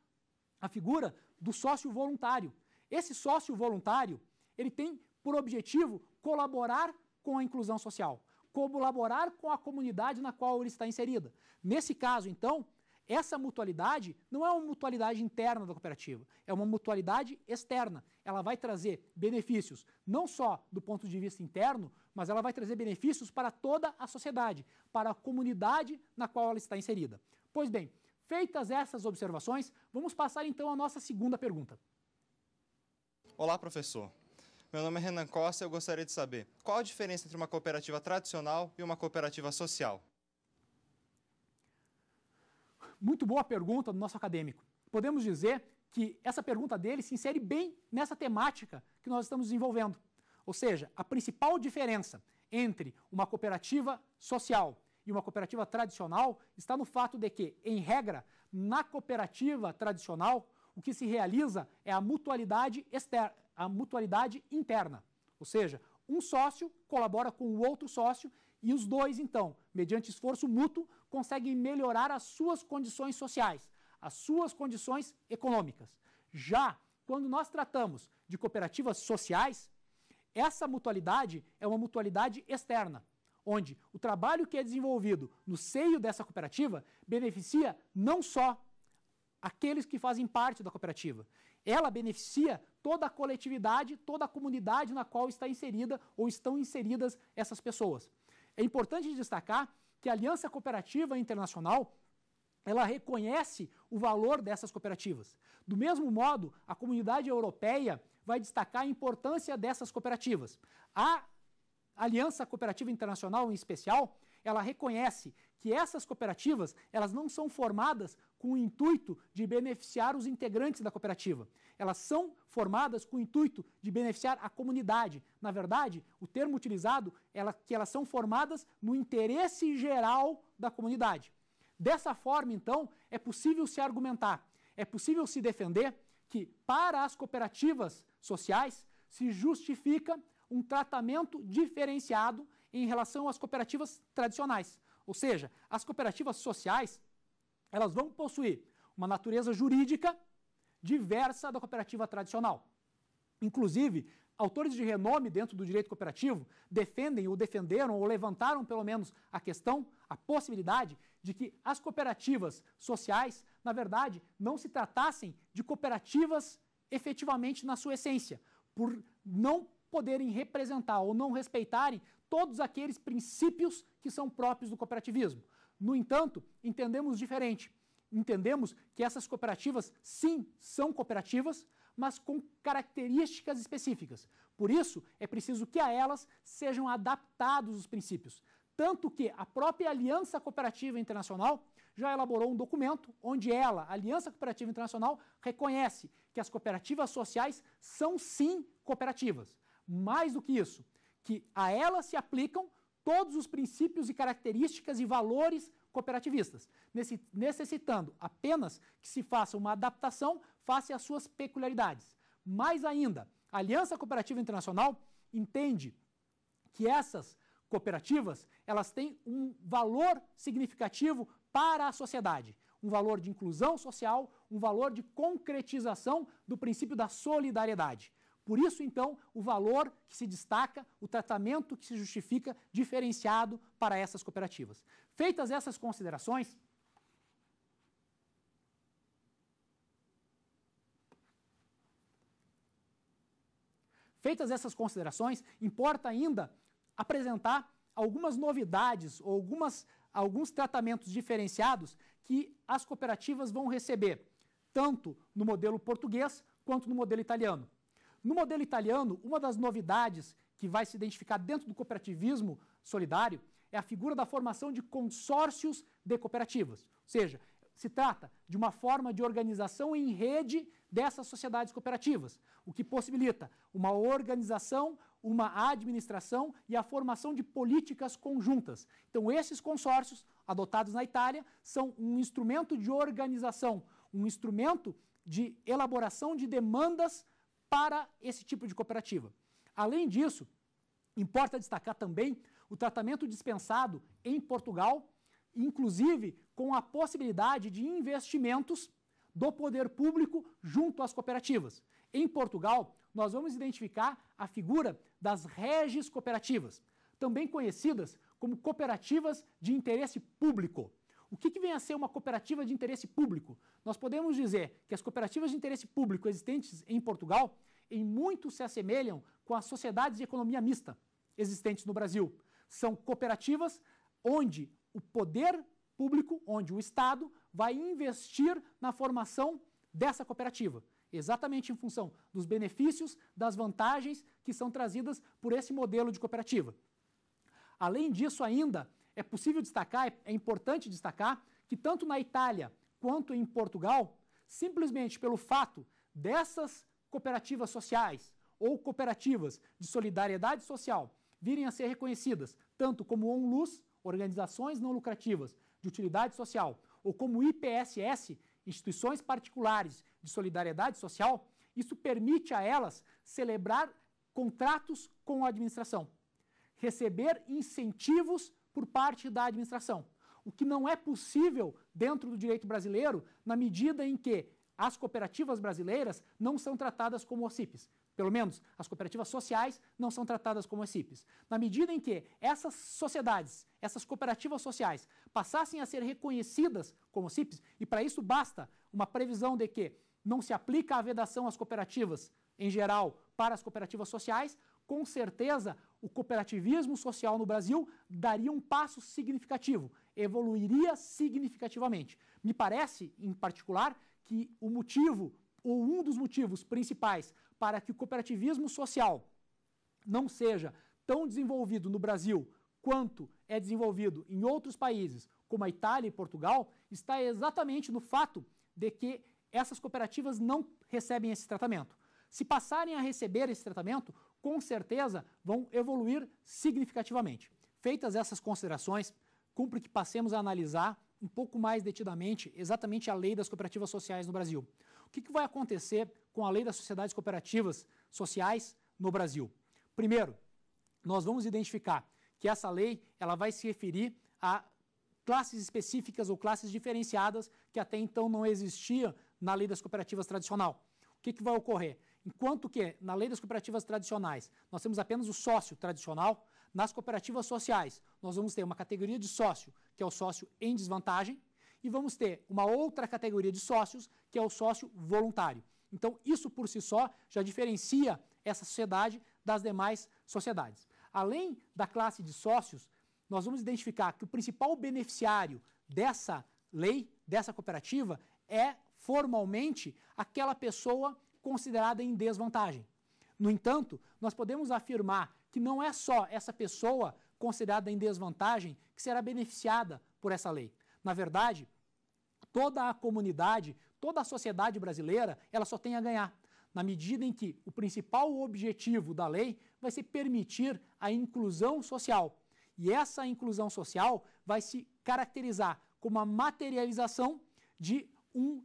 a figura do sócio voluntário. Esse sócio voluntário, ele tem por objetivo colaborar com a inclusão social, colaborar com a comunidade na qual ele está inserida. Nesse caso, então, essa mutualidade não é uma mutualidade interna da cooperativa, é uma mutualidade externa. Ela vai trazer benefícios não só do ponto de vista interno, mas ela vai trazer benefícios para toda a sociedade, para a comunidade na qual ela está inserida. Pois bem, feitas essas observações, vamos passar então à nossa segunda pergunta. Olá, professor. Meu nome é Renan Costa e eu gostaria de saber qual a diferença entre uma cooperativa tradicional e uma cooperativa social? Muito boa pergunta do nosso acadêmico. Podemos dizer que essa pergunta dele se insere bem nessa temática que nós estamos desenvolvendo. Ou seja, a principal diferença entre uma cooperativa social e uma cooperativa tradicional está no fato de que, em regra, na cooperativa tradicional, o que se realiza é a mutualidade externa, a mutualidade interna. Ou seja, um sócio colabora com o outro sócio e os dois, então, mediante esforço mútuo, conseguem melhorar as suas condições sociais, as suas condições econômicas. Já quando nós tratamos de cooperativas sociais, essa mutualidade é uma mutualidade externa, onde o trabalho que é desenvolvido no seio dessa cooperativa beneficia não só aqueles que fazem parte da cooperativa, ela beneficia toda a coletividade, toda a comunidade na qual está inserida ou estão inseridas essas pessoas. É importante destacar que a Aliança Cooperativa Internacional, ela reconhece o valor dessas cooperativas. Do mesmo modo, a comunidade europeia vai destacar a importância dessas cooperativas. A Aliança Cooperativa Internacional, em especial, ela reconhece que essas cooperativas, elas não são formadas com o intuito de beneficiar os integrantes da cooperativa. Elas são formadas com o intuito de beneficiar a comunidade. Na verdade, o termo utilizado é que elas são formadas no interesse geral da comunidade. Dessa forma, então, é possível se argumentar, é possível se defender que, para as cooperativas sociais, se justifica um tratamento diferenciado em relação às cooperativas tradicionais. Ou seja, as cooperativas sociais, elas vão possuir uma natureza jurídica diversa da cooperativa tradicional. Inclusive, autores de renome dentro do direito cooperativo defendem ou defenderam ou levantaram pelo menos a questão, a possibilidade de que as cooperativas sociais, na verdade, não se tratassem de cooperativas efetivamente na sua essência, por não poderem representar ou não respeitarem todos aqueles princípios que são próprios do cooperativismo. No entanto, entendemos diferente. Entendemos que essas cooperativas, sim, são cooperativas, mas com características específicas. Por isso, é preciso que a elas sejam adaptados os princípios. Tanto que a própria Aliança Cooperativa Internacional já elaborou um documento onde ela, a Aliança Cooperativa Internacional, reconhece que as cooperativas sociais são, sim, cooperativas. Mais do que isso, que a elas se aplicam todos os princípios e características e valores cooperativistas, necessitando apenas que se faça uma adaptação face às suas peculiaridades. Mais ainda, a Aliança Cooperativa Internacional entende que essas cooperativas, elas têm um valor significativo para a sociedade, um valor de inclusão social, um valor de concretização do princípio da solidariedade. Por isso, então, o valor que se destaca, o tratamento que se justifica diferenciado para essas cooperativas. Feitas essas considerações, importa ainda apresentar algumas novidades ou alguns tratamentos diferenciados que as cooperativas vão receber, tanto no modelo português quanto no modelo italiano. No modelo italiano, uma das novidades que vai se identificar dentro do cooperativismo solidário é a figura da formação de consórcios de cooperativas. Ou seja, se trata de uma forma de organização em rede dessas sociedades cooperativas, o que possibilita uma organização, uma administração e a formação de políticas conjuntas. Então, esses consórcios adotados na Itália são um instrumento de organização, um instrumento de elaboração de demandas para esse tipo de cooperativa. Além disso, importa destacar também o tratamento dispensado em Portugal, inclusive com a possibilidade de investimentos do poder público junto às cooperativas. Em Portugal, nós vamos identificar a figura das reges cooperativas, também conhecidas como cooperativas de interesse público. O que vem a ser uma cooperativa de interesse público? Nós podemos dizer que as cooperativas de interesse público existentes em Portugal, em muito se assemelham com as sociedades de economia mista existentes no Brasil. São cooperativas onde o poder público, onde o Estado, vai investir na formação dessa cooperativa, exatamente em função dos benefícios, das vantagens que são trazidas por esse modelo de cooperativa. Além disso ainda, é possível destacar, é importante destacar, que tanto na Itália quanto em Portugal, simplesmente pelo fato dessas cooperativas sociais ou cooperativas de solidariedade social virem a ser reconhecidas tanto como ONLUS, organizações não lucrativas de utilidade social, ou como IPSS, instituições particulares de solidariedade social, isso permite a elas celebrar contratos com a administração, receber incentivos por parte da administração, o que não é possível dentro do direito brasileiro na medida em que as cooperativas brasileiras não são tratadas como OSCIPs. Pelo menos, as cooperativas sociais não são tratadas como OSCIPs. Na medida em que essas sociedades, essas cooperativas sociais, passassem a ser reconhecidas como OSCIPs, e para isso basta uma previsão de que não se aplica a vedação às cooperativas, em geral, para as cooperativas sociais, com certeza o cooperativismo social no Brasil daria um passo significativo, evoluiria significativamente. Me parece, em particular, que o motivo, ou um dos motivos principais para que o cooperativismo social não seja tão desenvolvido no Brasil quanto é desenvolvido em outros países, como a Itália e Portugal, está exatamente no fato de que essas cooperativas não recebem esse tratamento. Se passarem a receber esse tratamento, com certeza vão evoluir significativamente. Feitas essas considerações, cumpre que passemos a analisar um pouco mais detidamente exatamente a lei das cooperativas sociais no Brasil. O que vai acontecer com a lei das sociedades cooperativas sociais no Brasil? Primeiro, nós vamos identificar que essa lei ela vai se referir a classes específicas ou classes diferenciadas que até então não existiam na lei das cooperativas tradicional. O que vai ocorrer? Enquanto que na lei das cooperativas tradicionais nós temos apenas o sócio tradicional, nas cooperativas sociais nós vamos ter uma categoria de sócio, que é o sócio em desvantagem, e vamos ter uma outra categoria de sócios, que é o sócio voluntário. Então, isso por si só já diferencia essa sociedade das demais sociedades. Além da classe de sócios, nós vamos identificar que o principal beneficiário dessa lei, dessa cooperativa, é formalmente aquela pessoa considerada em desvantagem. No entanto, nós podemos afirmar que não é só essa pessoa considerada em desvantagem que será beneficiada por essa lei. Na verdade, toda a comunidade, toda a sociedade brasileira, ela só tem a ganhar, na medida em que o principal objetivo da lei vai ser permitir a inclusão social. E essa inclusão social vai se caracterizar como a materialização de um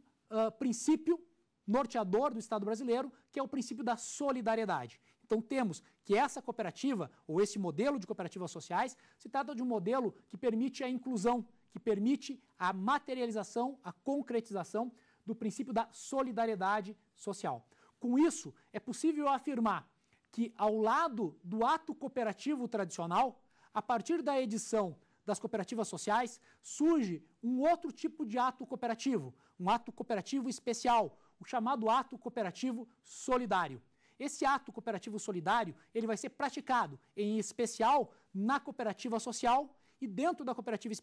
princípio norteador do Estado brasileiro, que é o princípio da solidariedade. Então temos que essa cooperativa, ou esse modelo de cooperativas sociais, se trata de um modelo que permite a inclusão, que permite a materialização, a concretização do princípio da solidariedade social. Com isso, é possível afirmar que ao lado do ato cooperativo tradicional, a partir da edição das cooperativas sociais, surge um outro tipo de ato cooperativo, um ato cooperativo especial, o chamado ato cooperativo solidário. Esse ato cooperativo solidário, ele vai ser praticado, em especial, na cooperativa social e dentro da cooperativa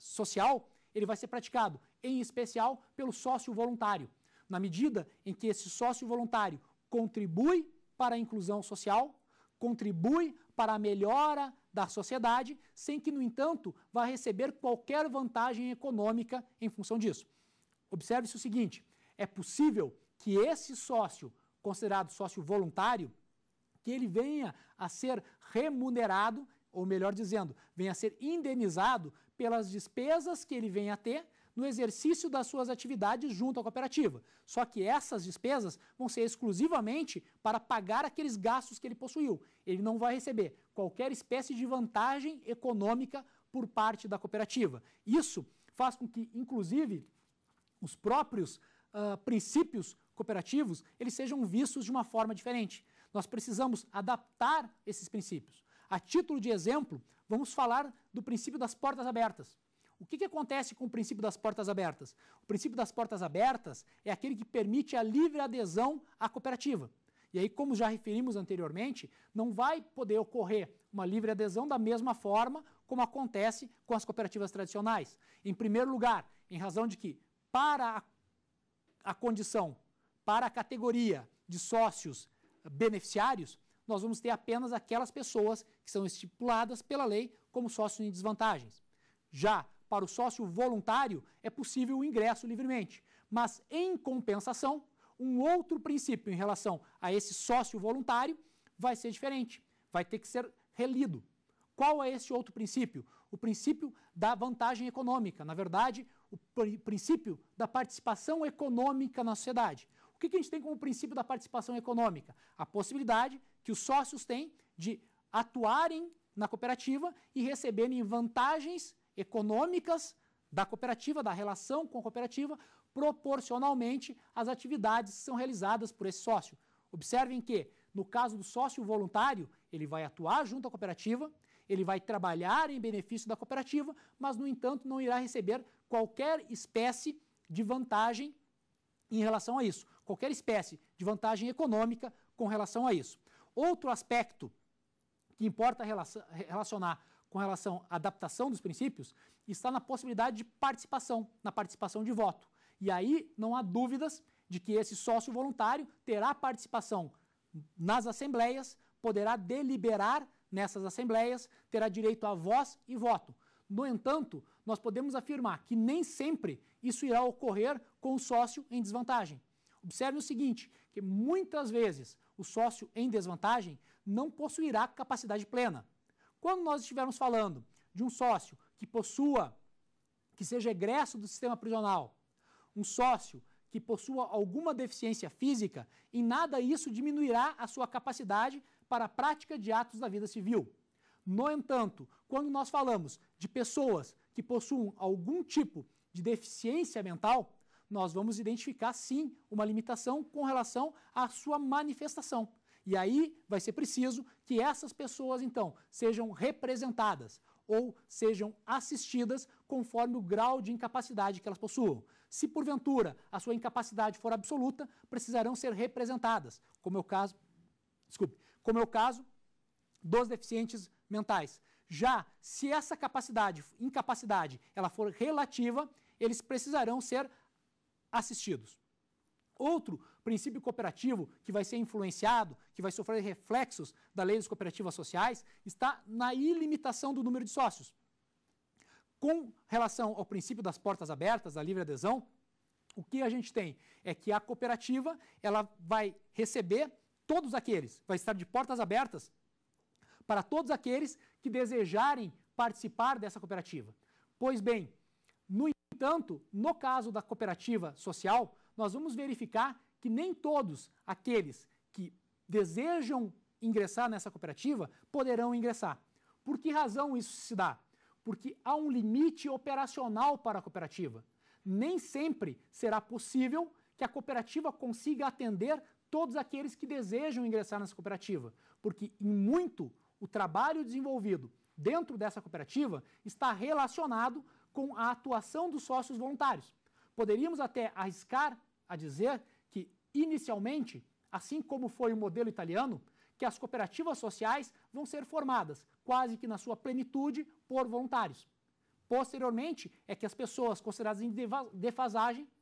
social, ele vai ser praticado, em especial, pelo sócio voluntário. Na medida em que esse sócio voluntário contribui para a inclusão social, contribui para a melhora da sociedade, sem que, no entanto, vá receber qualquer vantagem econômica em função disso. Observe-se o seguinte, é possível que esse sócio considerado sócio voluntário, que ele venha a ser remunerado, ou melhor dizendo, venha a ser indenizado pelas despesas que ele venha a ter no exercício das suas atividades junto à cooperativa. Só que essas despesas vão ser exclusivamente para pagar aqueles gastos que ele possuiu. Ele não vai receber qualquer espécie de vantagem econômica por parte da cooperativa. Isso faz com que, inclusive, os próprios princípios cooperativos, eles sejam vistos de uma forma diferente. Nós precisamos adaptar esses princípios. A título de exemplo, vamos falar do princípio das portas abertas. O que acontece com o princípio das portas abertas? O princípio das portas abertas é aquele que permite a livre adesão à cooperativa. E aí, como já referimos anteriormente, não vai poder ocorrer uma livre adesão da mesma forma como acontece com as cooperativas tradicionais. Em primeiro lugar, em razão de que, para a condição, para a categoria de sócios beneficiários, nós vamos ter apenas aquelas pessoas que são estipuladas pela lei como sócios em desvantagens. Já para o sócio voluntário, é possível o ingresso livremente. Mas, em compensação, um outro princípio em relação a esse sócio voluntário vai ser diferente, vai ter que ser relido. Qual é esse outro princípio? O princípio da vantagem econômica, na verdade, o princípio da participação econômica na sociedade. O que a gente tem como princípio da participação econômica? A possibilidade que os sócios têm de atuarem na cooperativa e receberem vantagens econômicas da cooperativa, da relação com a cooperativa, proporcionalmente às atividades que são realizadas por esse sócio. Observem que, no caso do sócio voluntário, ele vai atuar junto à cooperativa, ele vai trabalhar em benefício da cooperativa, mas, no entanto, não irá receber qualquer espécie de vantagem em relação a isso, qualquer espécie de vantagem econômica com relação a isso. Outro aspecto que importa relacionar com relação à adaptação dos princípios está na possibilidade de participação, na participação de voto. E aí não há dúvidas de que esse sócio voluntário terá participação nas assembleias, poderá deliberar nessas assembleias, terá direito a voz e voto. No entanto, nós podemos afirmar que nem sempre isso irá ocorrer com o sócio em desvantagem. Observe o seguinte, que muitas vezes o sócio em desvantagem não possuirá capacidade plena. Quando nós estivermos falando de um sócio que possua, que seja egresso do sistema prisional, um sócio que possua alguma deficiência física, em nada isso diminuirá a sua capacidade para a prática de atos da vida civil. No entanto, quando nós falamos de pessoas que possuam algum tipo de deficiência mental, nós vamos identificar, sim, uma limitação com relação à sua manifestação. E aí vai ser preciso que essas pessoas, então, sejam representadas ou sejam assistidas conforme o grau de incapacidade que elas possuam. Se, porventura, a sua incapacidade for absoluta, precisarão ser representadas, como é o caso, dos deficientes mentais. Já se essa incapacidade, ela for relativa, eles precisarão ser assistidos. Outro princípio cooperativo que vai ser influenciado, que vai sofrer reflexos da lei das cooperativas sociais, está na ilimitação do número de sócios. Com relação ao princípio das portas abertas, da livre adesão, o que a gente tem é que a cooperativa, ela vai receber todos aqueles, vai estar de portas abertas para todos aqueles que desejarem participar dessa cooperativa. Pois bem, no entanto, no caso da cooperativa social, nós vamos verificar que nem todos aqueles que desejam ingressar nessa cooperativa poderão ingressar. Por que razão isso se dá? Porque há um limite operacional para a cooperativa. Nem sempre será possível que a cooperativa consiga atender todos aqueles que desejam ingressar nessa cooperativa, porque em muito o trabalho desenvolvido dentro dessa cooperativa está relacionado com a atuação dos sócios voluntários. Poderíamos até arriscar a dizer que, inicialmente, assim como foi o modelo italiano, que as cooperativas sociais vão ser formadas, quase que na sua plenitude, por voluntários. Posteriormente, é que as pessoas consideradas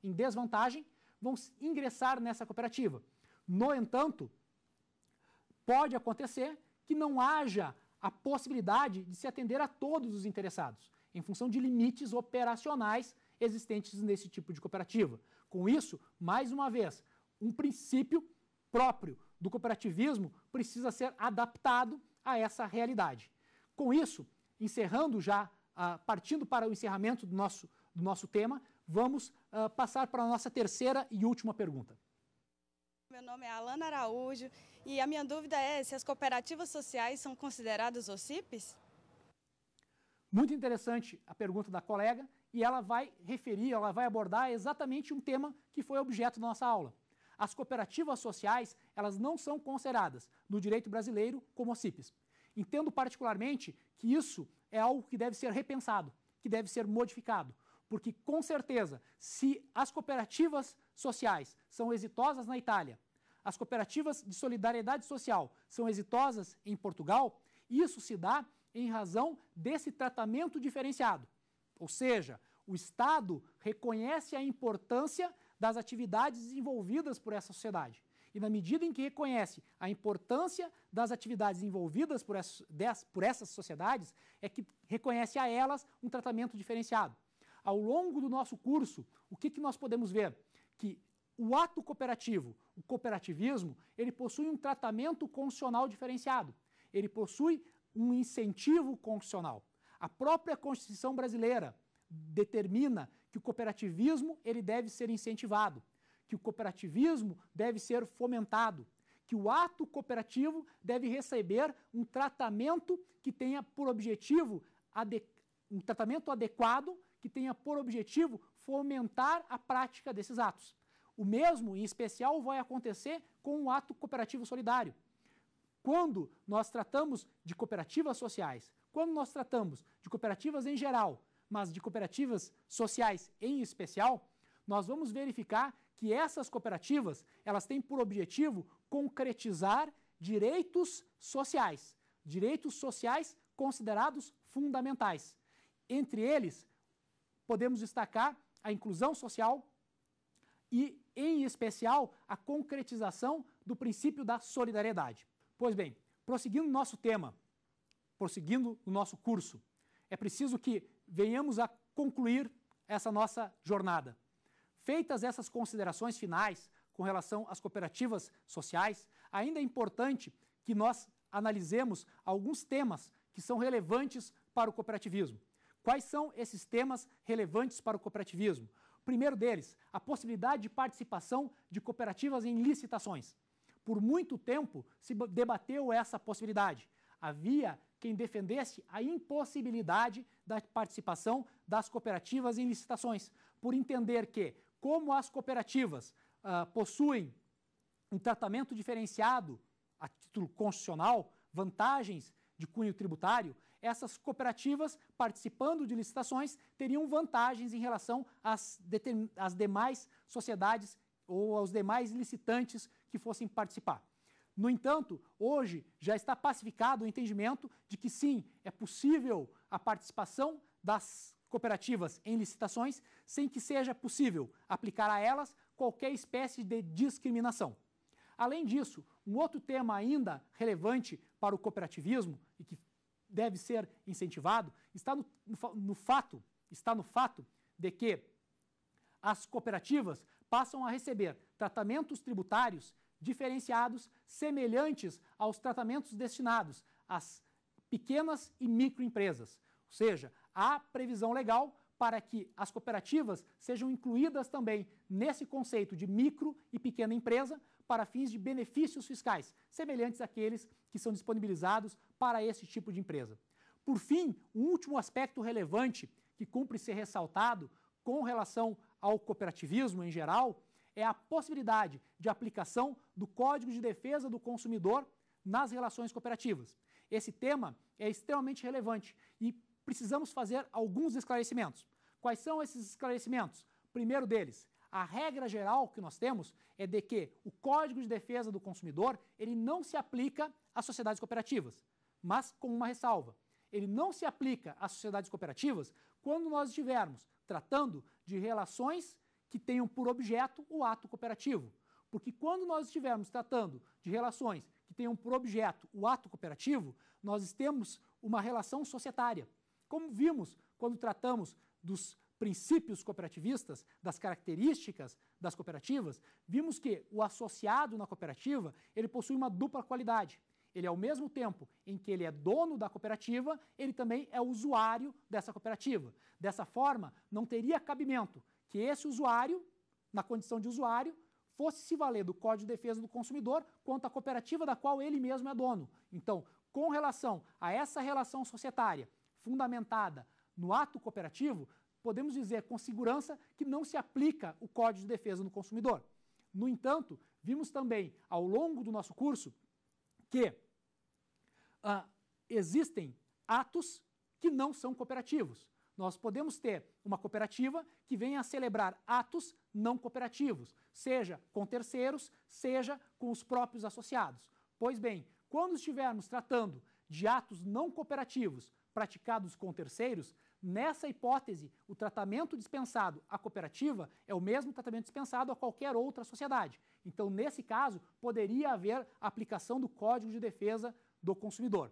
em desvantagem vão ingressar nessa cooperativa. No entanto, pode acontecer que não haja a possibilidade de se atender a todos os interessados, em função de limites operacionais existentes nesse tipo de cooperativa. Com isso, mais uma vez, um princípio próprio do cooperativismo precisa ser adaptado a essa realidade. Com isso, encerrando já, partindo para o encerramento do nosso tema, vamos passar para a nossa terceira e última pergunta. Meu nome é Alana Araújo e a minha dúvida é se as cooperativas sociais são consideradas OSCIPs? Muito interessante a pergunta da colega. E ela vai referir, ela vai abordar exatamente um tema que foi objeto da nossa aula. As cooperativas sociais, elas não são consideradas no direito brasileiro como OSCIPs. Entendo particularmente que isso é algo que deve ser repensado, que deve ser modificado, porque com certeza, se as cooperativas sociais são exitosas na Itália, as cooperativas de solidariedade social são exitosas em Portugal, isso se dá em razão desse tratamento diferenciado. Ou seja, o Estado reconhece a importância das atividades desenvolvidas por essa sociedade. e, na medida em que reconhece a importância das atividades envolvidas por essas sociedades, é que reconhece a elas um tratamento diferenciado. Ao longo do nosso curso, o que, que nós podemos ver? Que o ato cooperativo, o cooperativismo, ele possui um tratamento constitucional diferenciado, ele possui um incentivo constitucional. A própria Constituição brasileira determina que o cooperativismo ele deve ser incentivado, que o cooperativismo deve ser fomentado, que o ato cooperativo deve receber um tratamento que tenha por objetivo, um tratamento adequado que tenha por objetivo fomentar a prática desses atos. O mesmo, em especial, vai acontecer com o ato cooperativo solidário. Quando nós tratamos de cooperativas sociais, quando nós tratamos de cooperativas em geral, mas de cooperativas sociais em especial, nós vamos verificar que essas cooperativas, elas têm por objetivo concretizar direitos sociais considerados fundamentais. Entre eles, podemos destacar a inclusão social e, em especial, a concretização do princípio da solidariedade. Pois bem, prosseguindo o nosso tema, prosseguindo o nosso curso, é preciso que venhamos a concluir essa nossa jornada. Feitas essas considerações finais com relação às cooperativas sociais, ainda é importante que nós analisemos alguns temas que são relevantes para o cooperativismo. Quais são esses temas relevantes para o cooperativismo? O primeiro deles, a possibilidade de participação de cooperativas em licitações. Por muito tempo se debateu essa possibilidade. Havia quem defendesse a impossibilidade da participação das cooperativas em licitações, por entender que, como as cooperativas possuem um tratamento diferenciado a título constitucional, vantagens de cunho tributário, essas cooperativas participando de licitações teriam vantagens em relação às demais sociedades ou aos demais licitantes que fossem participar. No entanto, hoje já está pacificado o entendimento de que sim, é possível a participação das cooperativas em licitações sem que seja possível aplicar a elas qualquer espécie de discriminação. Além disso, um outro tema ainda relevante para o cooperativismo e que deve ser incentivado está no fato de que as cooperativas passam a receber tratamentos tributários diferenciados, semelhantes aos tratamentos destinados às pequenas e microempresas. Ou seja, há previsão legal para que as cooperativas sejam incluídas também nesse conceito de micro e pequena empresa para fins de benefícios fiscais, semelhantes àqueles que são disponibilizados para esse tipo de empresa. Por fim, um último aspecto relevante que cumpre ser ressaltado com relação ao cooperativismo em geral é a possibilidade de aplicação do Código de Defesa do Consumidor nas relações cooperativas. Esse tema é extremamente relevante e precisamos fazer alguns esclarecimentos. Quais são esses esclarecimentos? Primeiro deles, a regra geral que nós temos é de que o Código de Defesa do Consumidor ele não se aplica às sociedades cooperativas, mas com uma ressalva. Ele não se aplica às sociedades cooperativas quando nós estivermos tratando de relações que tenham por objeto o ato cooperativo. Porque quando nós estivermos tratando de relações que tenham por objeto o ato cooperativo, nós temos uma relação societária. Como vimos quando tratamos dos princípios cooperativistas, das características das cooperativas, vimos que o associado na cooperativa, ele possui uma dupla qualidade. Ele, ao mesmo tempo em que ele é dono da cooperativa, ele também é usuário dessa cooperativa. Dessa forma, não teria cabimento que esse usuário, na condição de usuário, fosse se valer do Código de Defesa do Consumidor quanto à cooperativa da qual ele mesmo é dono. Então, com relação a essa relação societária fundamentada no ato cooperativo, podemos dizer com segurança que não se aplica o Código de Defesa do Consumidor. No entanto, vimos também ao longo do nosso curso que existem atos que não são cooperativos. Nós podemos ter uma cooperativa que venha a celebrar atos não cooperativos, seja com terceiros, seja com os próprios associados. Pois bem, quando estivermos tratando de atos não cooperativos praticados com terceiros, Nessa hipótese, o tratamento dispensado à cooperativa é o mesmo tratamento dispensado a qualquer outra sociedade. Então, nesse caso, poderia haver aplicação do Código de Defesa do Consumidor.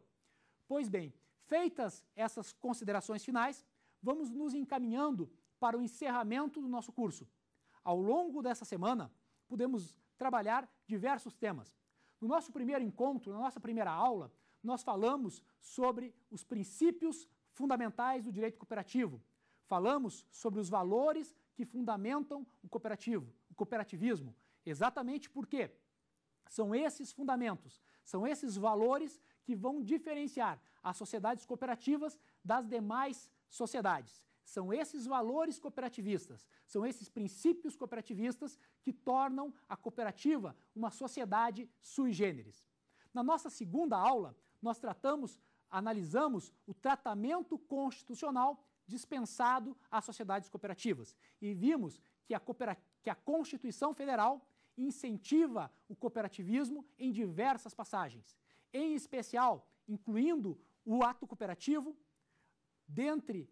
Pois bem, feitas essas considerações finais, vamos nos encaminhando para o encerramento do nosso curso. Ao longo dessa semana, podemos trabalhar diversos temas. No nosso primeiro encontro, na nossa primeira aula, nós falamos sobre os princípios fundamentais do direito cooperativo. Falamos sobre os valores que fundamentam o cooperativo, o cooperativismo, exatamente porque são esses fundamentos, são esses valores que vão diferenciar as sociedades cooperativas das demais sociedades. São esses valores cooperativistas, são esses princípios cooperativistas que tornam a cooperativa uma sociedade sui generis. Na nossa segunda aula, nós analisamos o tratamento constitucional dispensado às sociedades cooperativas e vimos que a Constituição Federal incentiva o cooperativismo em diversas passagens, em especial incluindo o ato cooperativo dentre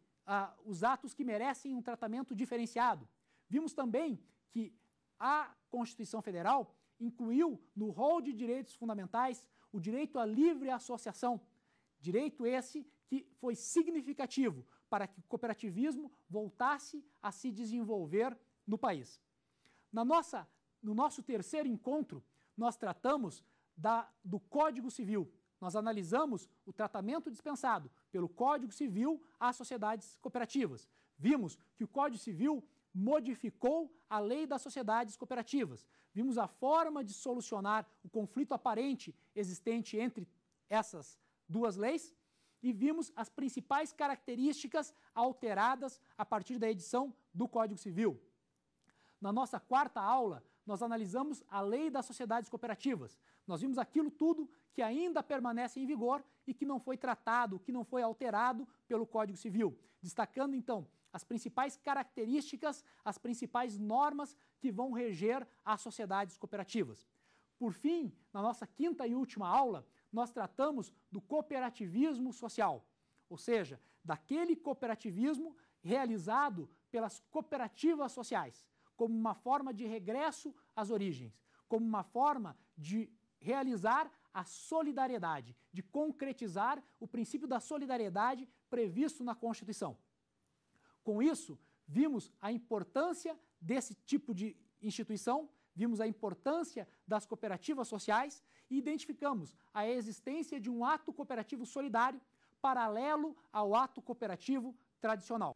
os atos que merecem um tratamento diferenciado. Vimos também que a Constituição Federal incluiu no rol de direitos fundamentais o direito à livre associação, direito esse que foi significativo para que o cooperativismo voltasse a se desenvolver no país. No nosso terceiro encontro, nós tratamos do Código Civil. Nós analisamos o tratamento dispensado pelo Código Civil às sociedades cooperativas. Vimos que o Código Civil modificou a lei das sociedades cooperativas. Vimos a forma de solucionar o conflito aparente existente entre essas duas leis e vimos as principais características alteradas a partir da edição do Código Civil. Na nossa quarta aula, nós analisamos a lei das sociedades cooperativas. Nós vimos aquilo tudo que ainda permanece em vigor e que não foi tratado, que não foi alterado pelo Código Civil, destacando então as principais características, as principais normas que vão reger as sociedades cooperativas. Por fim, na nossa quinta e última aula, nós tratamos do cooperativismo social, ou seja, daquele cooperativismo realizado pelas cooperativas sociais, como uma forma de regresso às origens, como uma forma de realizar a solidariedade, de concretizar o princípio da solidariedade previsto na Constituição. Com isso, vimos a importância desse tipo de instituição, vimos a importância das cooperativas sociais e identificamos a existência de um ato cooperativo solidário paralelo ao ato cooperativo tradicional.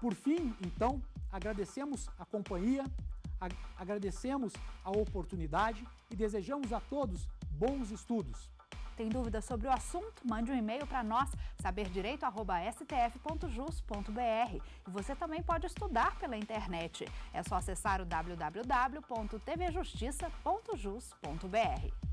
Por fim, então, agradecemos a companhia, agradecemos a oportunidade e desejamos a todos bons estudos. Tem dúvidas sobre o assunto? Mande um e-mail para nós, saberdireito@stf.jus.br. E você também pode estudar pela internet. É só acessar o www.tvjustiça.jus.br.